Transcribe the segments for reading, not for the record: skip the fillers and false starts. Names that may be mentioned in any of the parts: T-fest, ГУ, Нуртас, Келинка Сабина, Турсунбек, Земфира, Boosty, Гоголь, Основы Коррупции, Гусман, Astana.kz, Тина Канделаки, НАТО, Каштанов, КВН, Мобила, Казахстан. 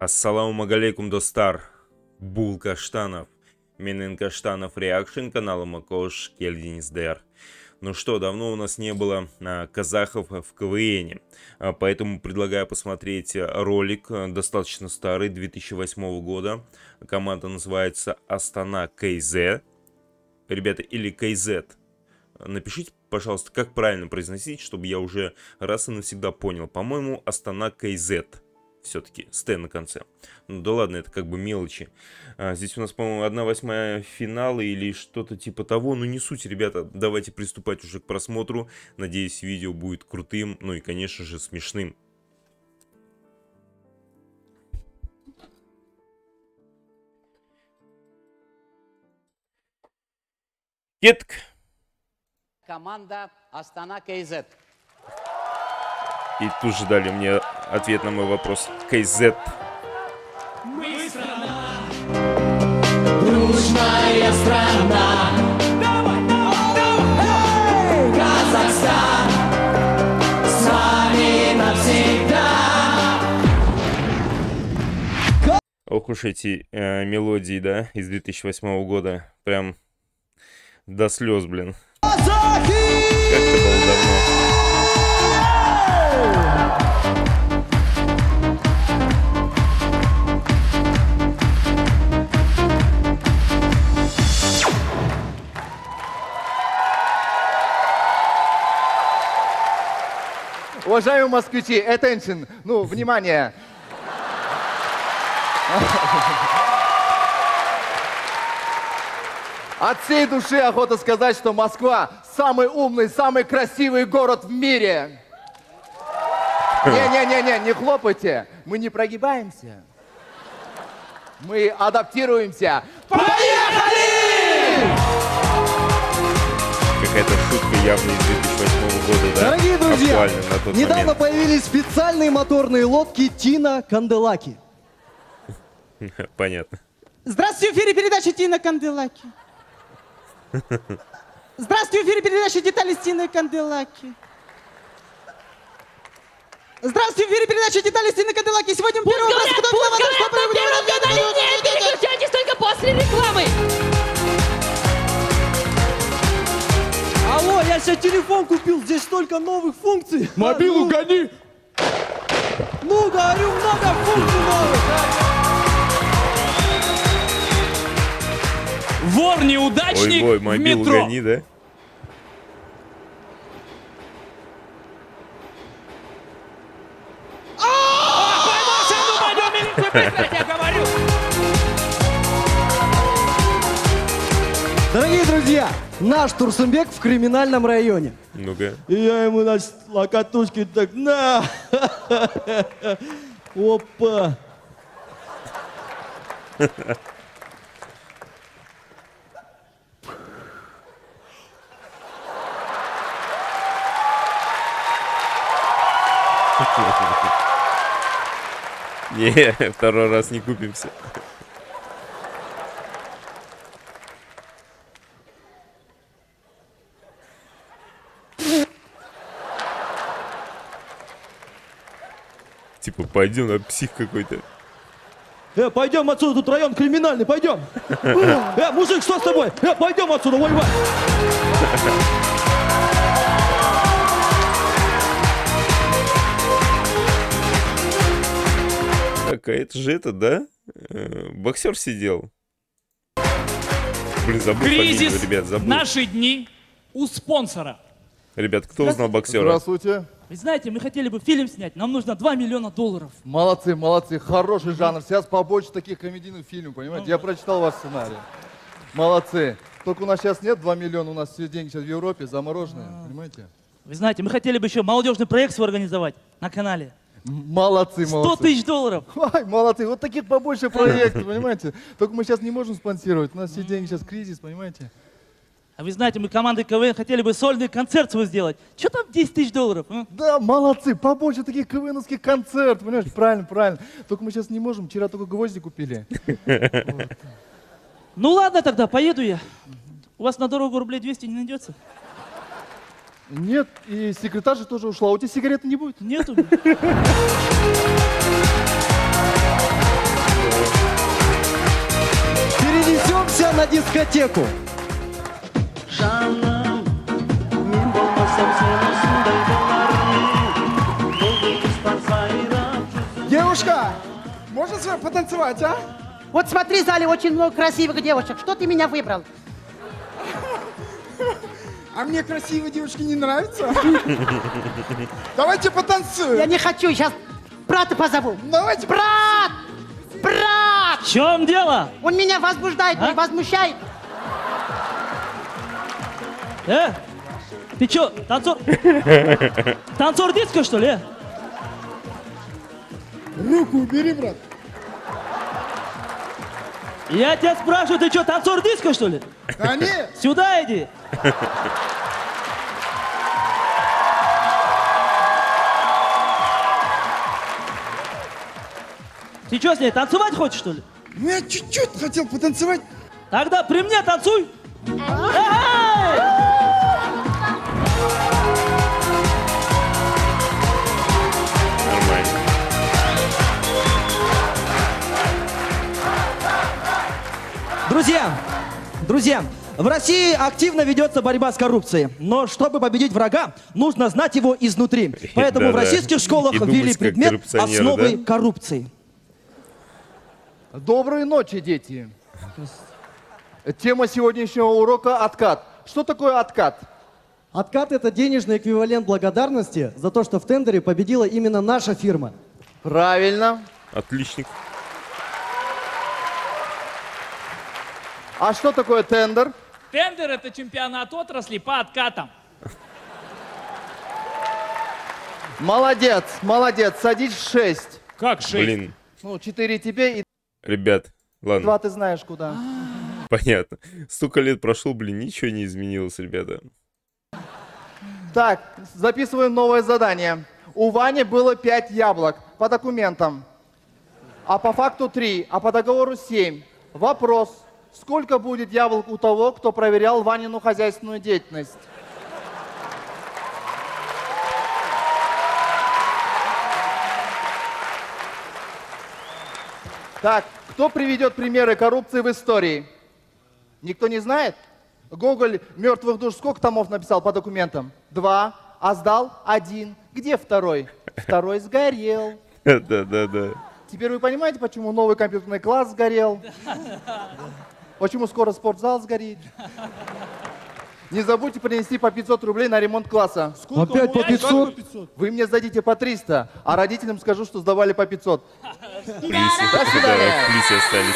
Ассаламу алейкум, достар. Бул Каштанов. Менен Каштанов реакшн канала Макош Келдинис Дэр. Ну что, давно у нас не было казахов в КВН, поэтому предлагаю посмотреть ролик, достаточно старый, 2008 года. Команда называется Astana.kz. Ребята, или KZ. Напишите, пожалуйста, как правильно произносить, чтобы я уже раз и навсегда понял. По-моему, Astana.kz. Все-таки с Т на конце. Ну да ладно, это как бы мелочи. Здесь у нас, по-моему, 1/8 финала или что-то типа того. Ну не суть, ребята. Давайте приступать уже к просмотру. Надеюсь, видео будет крутым, ну и, конечно же, смешным. Кетк. Команда Astana.kz. И тут же дали мне ответ на мой вопрос. KZ. Мы страна, дружная страна. Давай, давай, давай. Казахстан с вами навсегда. Ох уж эти мелодии, да, из 2008 года. Прям до слез, блин. Как-то было давно. Уважаемые москвичи, attention, ну, внимание. От всей души охота сказать, что Москва самый умный, самый красивый город в мире. Не-не-не, не хлопайте, мы не прогибаемся, мы адаптируемся. Поехали! Какая-то шутка явно из 2008 года, да? Дорогие друзья, недавно появились специальные моторные лодки Тина Канделаки. Понятно. Здравствуйте, в эфире передача Тина Канделаки. Здравствуйте, в эфире передача «Детали» с Тиной Канделаки. Здравствуйте, в эфире передача «Детали» с Тиной Канделаки. Сегодня мы первый раз, когда была вода, нет, переключайтесь только после рекламы. Алло, я сейчас телефон купил, здесь столько новых функций. Мобилу гони. Ну, говорю, много функций новых. Вор-неудачник в метро. Гони, да? Дорогие друзья, наш Турсунбек в криминальном районе. Ну-ка. И я ему, значит, локотушки так, на! Опа! Не, второй раз не купимся. Типа, пойдем, а псих какой-то. Пойдем отсюда, тут район криминальный, пойдем. Мужик, что с тобой? Пойдем отсюда, воевать. Так, а это же это, да? Боксер сидел. Блин, забыл кризис фамилию, ребят, забыл. Наши дни у спонсора. Ребят, кто узнал боксера? Здравствуйте. Вы знаете, мы хотели бы фильм снять, нам нужно $2 миллиона. Молодцы, молодцы, хороший жанр. Сейчас побольше таких комедийных фильмов, понимаете? Я прочитал ваш сценарий. Молодцы. Только у нас сейчас нет 2 миллиона, у нас все деньги сейчас в Европе замороженные, понимаете? Вы знаете, мы хотели бы еще молодежный проект свой организовать на канале. Молодцы, молодцы. $100 000. Ой, молодцы, вот таких побольше проектов, понимаете? Только мы сейчас не можем спонсировать, у нас все деньги сейчас кризис, понимаете? А вы знаете, мы командой КВН хотели бы сольный концерт свой сделать. Что там $10 000? А? Да, молодцы, побольше таких КВНовских концертов, понимаешь? Правильно, правильно. Только мы сейчас не можем, вчера только гвозди купили. Ну ладно тогда, поеду я. У вас на дорогу $200 не найдется? Нет, и секретарша тоже ушла. У тебя сигареты не будет? Нету. на дискотеку. Девушка, можно с вами потанцевать, а? Вот смотри, в зале очень много красивых девушек. Что ты меня выбрал? А мне красивые девушки не нравятся. Давайте потанцуем. Я не хочу, сейчас брата позову. Давайте. Брат! Брат! В чем дело? Он меня возбуждает, а? Возмущает. Ты че, танцор? Танцор диско, что ли? Руку убери, брат. Я тебя спрашиваю, ты что, танцор диско, что ли? Да нет. Сюда иди. Ты что с ней, танцевать хочешь, что ли? Ну, я чуть-чуть хотел потанцевать. Тогда при мне танцуй. Друзья, в России активно ведется борьба с коррупцией. Но чтобы победить врага, нужно знать его изнутри. Поэтому в российских школах ввели предмет «Основы коррупции». Доброй ночи, дети. Тема сегодняшнего урока – откат. Что такое откат? Откат – это денежный эквивалент благодарности за то, что в тендере победила именно наша фирма. Правильно. Отличник. А что такое тендер? Тендер – это чемпионат отрасли по откатам. Молодец, молодец. Садись в 6. Как 6? Блин. Ну, 4 тебе и... Ребят, ладно. 2 ты знаешь куда. Понятно. Столько лет прошло, блин, ничего не изменилось, ребята. Так, записываем новое задание. У Вани было 5 яблок по документам, а по факту 3, а по договору 7. Вопрос. Сколько будет яблок у того, кто проверял Ванину хозяйственную деятельность? Так, кто приведет примеры коррупции в истории? Никто не знает? Гоголь «Мертвых душ» сколько томов написал по документам? 2, а сдал 1. Где второй? Второй сгорел. Да. Теперь вы понимаете, почему новый компьютерный класс сгорел? Почему скоро спортзал сгорит? Не забудьте принести по 500 рублей на ремонт класса. Сколько? Опять по 500? Вы мне сдадите по 300, а родителям скажу, что сдавали по 500. До свидания. Плисы остались.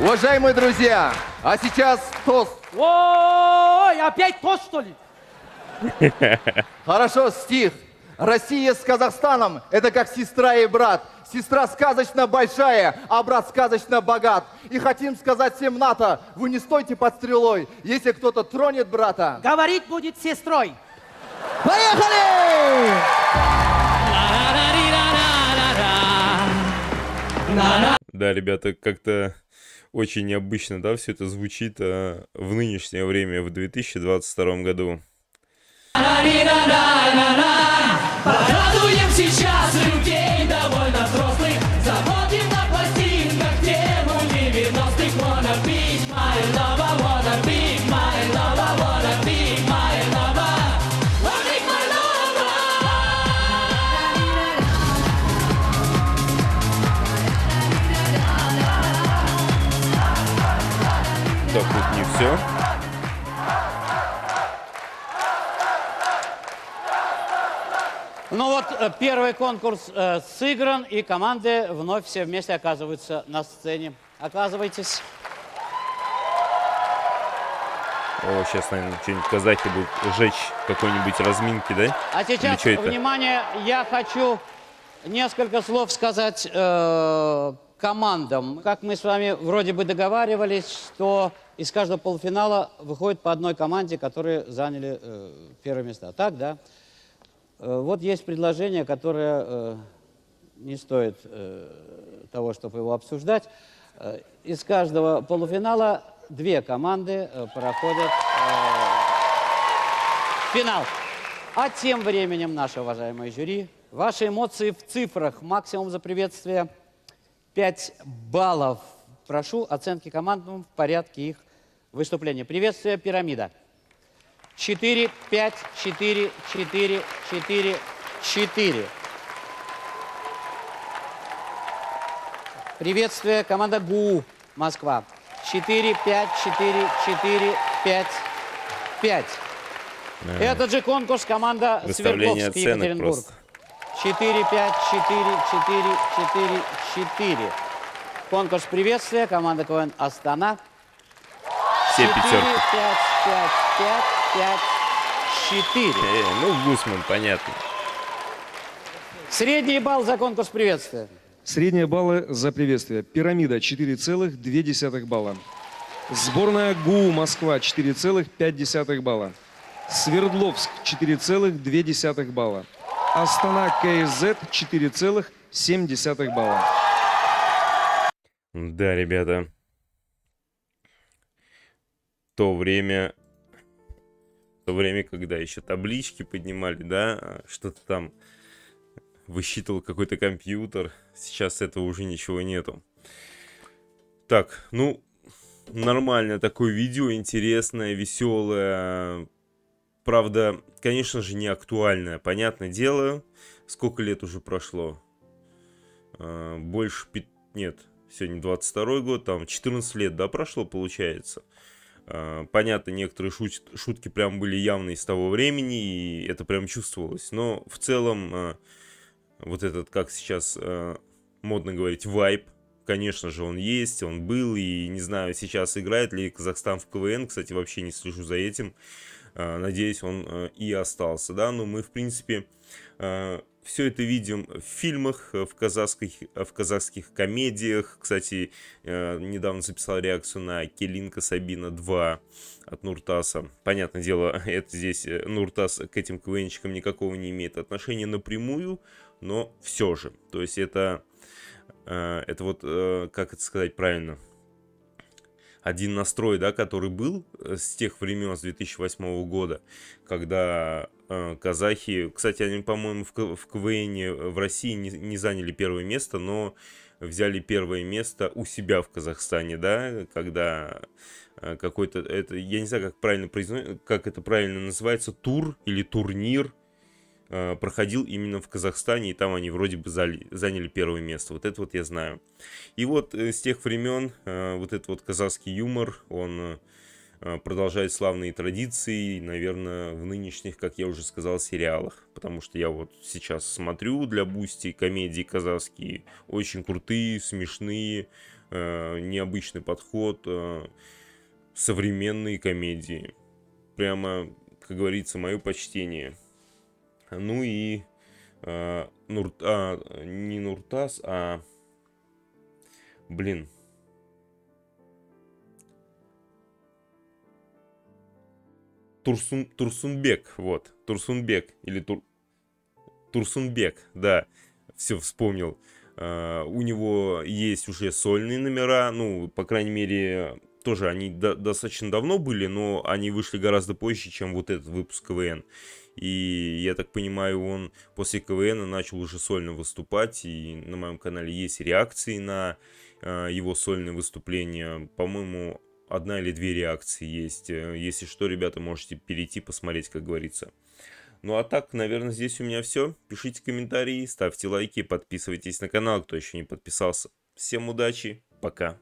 Уважаемые друзья, а сейчас тост. Ой, опять тост, что ли? Хорошо, стих. Россия с Казахстаном – это как сестра и брат. Сестра сказочно большая, а брат сказочно богат. И хотим сказать всем НАТО, вы не стойте под стрелой, если кто-то тронет брата. Говорить будет сестрой. Поехали! Да, ребята, как-то очень необычно, да, все это звучит в нынешнее время, в 2022 году. Порадуем сейчас людей довольно взрослых. Заводим на пластинках тему 90-х. Wanna be my lover, wanna be my lover, wanna be my lover, wanna be my lover. Так вот не все. Ну вот, первый конкурс сыгран, и команды вновь все вместе оказываются на сцене. Оказывайтесь. О, сейчас, наверное, что-нибудь казахи будут жечь, какой-нибудь разминки, да? А сейчас, внимание, я хочу несколько слов сказать командам. Как мы с вами вроде бы договаривались, что из каждого полуфинала выходит по одной команде, которые заняли первые места. Так, да? Вот есть предложение, которое не стоит того, чтобы его обсуждать. Из каждого полуфинала 2 команды проходят финал. А тем временем, наше уважаемое жюри, ваши эмоции в цифрах. Максимум за приветствие 5 баллов. Прошу оценки командам в порядке их выступления. Приветствие, пирамида. 4, 5, 4, 4, 4, 4. Приветствие, команда ГУ, Москва. 4, 5, 4, 4, 5, 5. Этот же конкурс команда Свердловский, Екатеринбург. 4, 5, 4, 4, 4, 4. Конкурс приветствия, команда КВН Астана. 4, 5, 5, 5, 5, 4. Ну, Гусман, понятно. Средний балл за конкурс приветствия. Средние баллы за приветствие. Пирамида 4,2 балла. Сборная ГУ Москва 4,5 балла. Свердловск 4,2 балла. Astana.kz 4,7 балла. Да, ребята. То время, когда еще таблички поднимали, да, что-то там высчитывал какой-то компьютер. Сейчас этого уже ничего нету. Так, ну, нормально такое видео, интересное, веселое. Правда, конечно же, не актуальное. Понятное дело, сколько лет уже прошло? Больше... Нет, сегодня 22-й год, там 14 лет, да, прошло, получается. Понятно, некоторые шутки прям были явные из того времени, и это прям чувствовалось. Но в целом... Вот этот, как сейчас модно говорить, вайб, конечно же, он есть, он был, и не знаю, сейчас играет ли Казахстан в КВН, кстати, вообще не слежу за этим, надеюсь, он и остался, да, но мы, в принципе, все это видим в фильмах, в казахских комедиях, кстати, недавно записал реакцию на Келинка Сабина 2 от Нуртаса, понятное дело, это здесь Нуртас к этим КВНчикам никакого не имеет отношения напрямую, но все же, то есть это вот, как это сказать правильно, один настрой, да, который был с тех времен, с 2008 года, когда казахи, кстати, они, по-моему, в КВН в России не заняли первое место, но взяли первое место у себя в Казахстане, да, когда какой-то, это, я не знаю, как это правильно называется, тур или турнир, проходил именно в Казахстане, и там они вроде бы заняли первое место. Вот это вот я знаю. И вот с тех времен вот этот вот казахский юмор, он продолжает славные традиции, наверное, в нынешних, как я уже сказал, сериалах. Потому что я вот сейчас смотрю для Boosty комедии казахские, очень крутые, смешные, необычный подход, современные комедии. Прямо, как говорится, мое почтение. Ну и Турсунбек, вот, Турсунбек, да, все вспомнил. У него есть уже сольные номера, ну, по крайней мере, тоже они достаточно давно были, но они вышли гораздо позже, чем вот этот выпуск КВН. И я так понимаю, он после КВН начал уже сольно выступать. И на моем канале есть реакции на его сольные выступления. По-моему, 1 или 2 реакции есть. Если что, ребята, можете перейти посмотреть, как говорится. Ну а так, наверное, здесь у меня все. Пишите комментарии, ставьте лайки, подписывайтесь на канал, кто еще не подписался. Всем удачи, пока!